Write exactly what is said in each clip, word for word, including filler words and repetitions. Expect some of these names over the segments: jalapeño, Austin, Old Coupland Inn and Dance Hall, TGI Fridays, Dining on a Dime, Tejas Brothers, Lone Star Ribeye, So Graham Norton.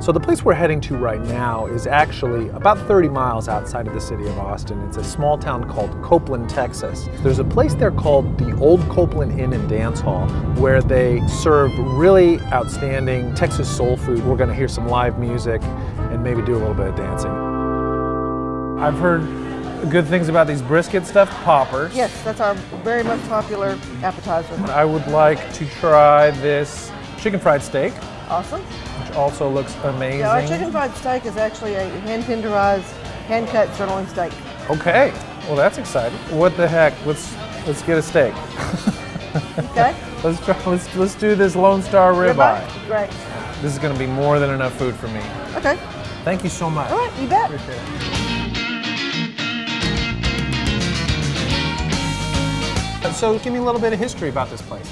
So the place we're heading to right now is actually about thirty miles outside of the city of Austin. It's a small town called Coupland, Texas. There's a place there called the Old Coupland Inn and Dance Hall where they serve really outstanding Texas soul food. We're gonna hear some live music and maybe do a little bit of dancing. I've heard good things about these brisket stuffed poppers. Yes, that's our very much popular appetizer. I would like to try this chicken fried steak. Awesome. Which also looks amazing. Yeah, our chicken fried steak is actually a hand tenderized, hand cut sirloin steak. Okay, well that's exciting. What the heck? Let's let's get a steak. Okay. Let's try. Let's let's do this Lone Star ribeye. Ribeye? Great. This is going to be more than enough food for me. Okay. Thank you so much. All right, you bet. Appreciate it. So give me a little bit of history about this place.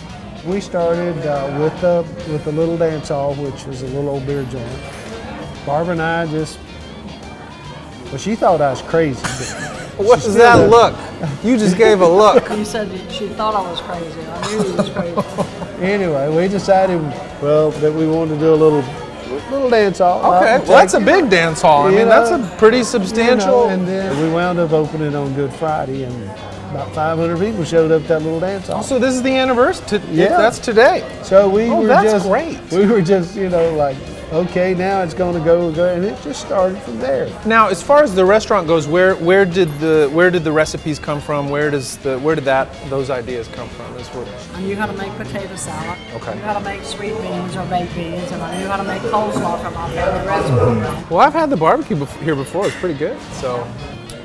We started uh, with, a, with a little dance hall, which was a little old beer joint. Barbara and I just, well, she thought I was crazy. What was that did. look? You just gave a look. You said she thought I was crazy. I knew you was crazy. Anyway, we decided, well, that we wanted to do a little little dance hall. Okay, well, that's a big dance hall. I mean, know, that's a pretty substantial. You know, and then we wound up opening on Good Friday, and about five hundred people showed up at that little dance hall. Oh, so this is the anniversary? Yeah. That's today. So we oh, were that's just, great. We were just, you know, like, okay, now it's going to go, go, and it just started from there. Now, as far as the restaurant goes, where where did the where did the recipes come from? Where does the where did that those ideas come from? Is where I knew how to make potato salad. Okay. I knew how to make sweet beans or baked beans, and I knew how to make coleslaw from my favorite restaurant. Well, I've had the barbecue bef here before. It's pretty good. So.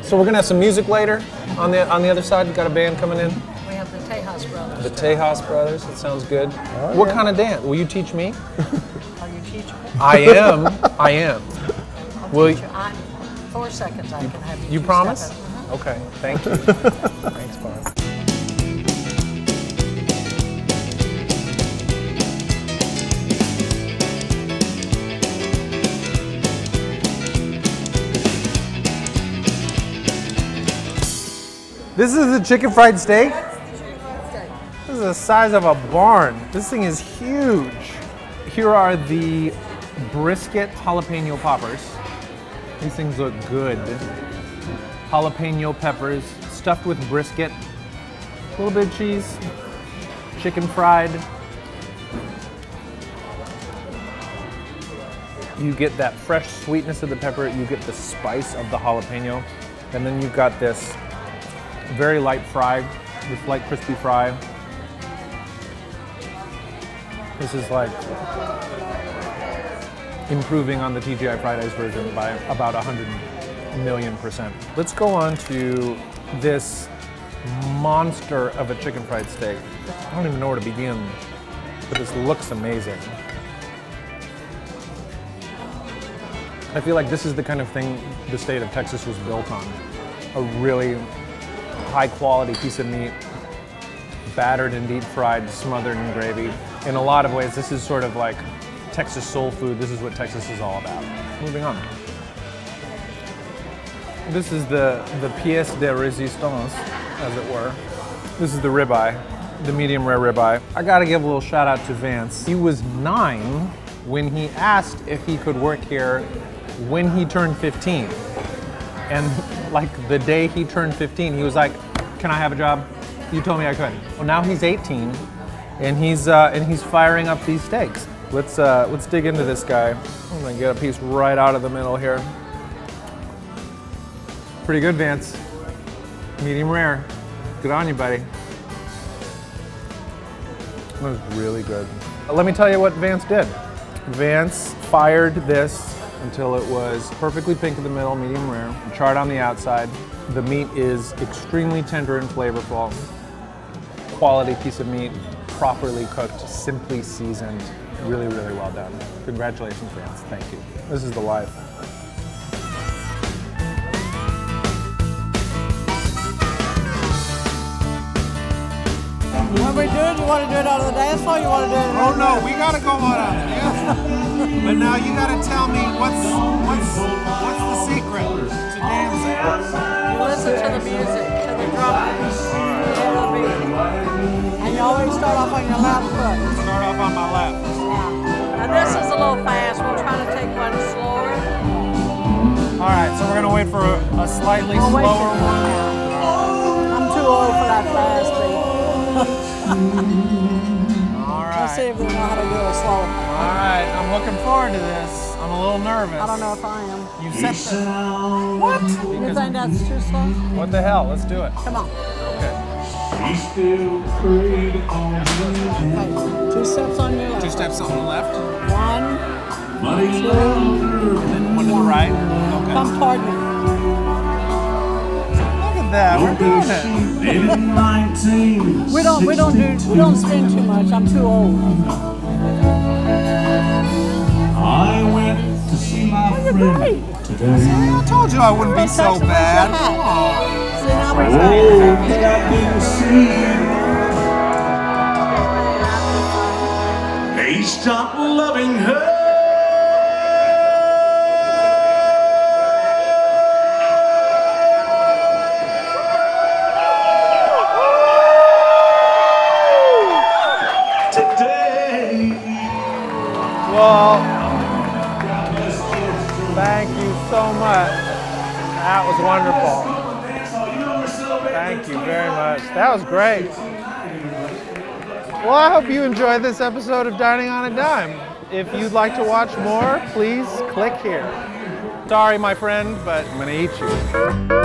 So we're gonna have some music later. On the on the other side, we've got a band coming in. We have the Tejas Brothers. The Tejas Brothers. It sounds good. Oh, what yeah. kind of dance? Will you teach me? Are you teachable? I am. I am. I'll Will teach you? I'm, four seconds. I you, can have you. You promise? Uh-huh. Okay. Thank you. Thanks, Barb. This is the chicken fried steak? That's the chicken fried steak. This is the size of a barn. This thing is huge. Here are the brisket jalapeno poppers. These things look good. Jalapeno peppers stuffed with brisket. A little bit of cheese. Chicken fried. You get that fresh sweetness of the pepper. You get the spice of the jalapeno. And then you've got this very light fry, this light crispy fry. This is like improving on the T G I Fridays version by about one hundred million percent. Let's go on to this monster of a chicken fried steak. I don't even know where to begin, but this looks amazing. I feel like this is the kind of thing the state of Texas was built on. A really high quality piece of meat, battered and deep fried, smothered in gravy. In a lot of ways, this is sort of like Texas soul food. This is what Texas is all about. Moving on. This is the, the pièce de résistance, as it were. This is the ribeye, the medium rare ribeye. I gotta give a little shout out to Vance. He was nine when he asked if he could work here when he turned fifteen. And like the day he turned fifteen, he was like, "Can I have a job? You told me I could." Well, now he's eighteen, and he's uh, and he's firing up these steaks. Let's uh, let's dig into this guy. I'm gonna get a piece right out of the middle here. Pretty good, Vance. Medium rare. Good on you, buddy. That was really good. Let me tell you what Vance did. Vance fired this until it was perfectly pink in the middle, medium rare, charred on the outside. The meat is extremely tender and flavorful. Quality piece of meat, properly cooked, simply seasoned. Really, really well done. Congratulations, Vance. Thank you. This is the life. When we do it, you want to do it out of the dance hall, you want to do it out of the Oh no, we got to go on out of the dance hall. But now you gotta tell me what's what's what's the secret to dancing? You listen to the music, to the drums, and the beat. And you always start off on your left foot. Start off on my left. Yeah. Now this is a little fast. We're trying to take one so we're gonna wait for a, a slightly I'll slower one. Oh. I'm too old for that fast thing. All right. Let's see if they know how to do it slower. All right, I'm looking forward to this. I'm a little nervous. I don't know if I am. You set the... What? Because you think that's too slow? What the hell? Let's do it. Come on. Okay. You still afraid on okay. Two steps on your left. Two steps on the left. One. Money two. And then one to the right. Okay. Compartment. Look at that. We're doing it. we don't. We don't do. We don't spin too much. I'm too old. I went to see my friend great. today. See, I told you I wouldn't be so bad. Come on. Oh, can I didn't see you. They stopped loving her. Today. Well, thank you so much. That was wonderful. Thank you very much. That was great. Well, I hope you enjoyed this episode of Dining on a Dime. If you'd like to watch more, please click here. Sorry, my friend, but I'm gonna eat you.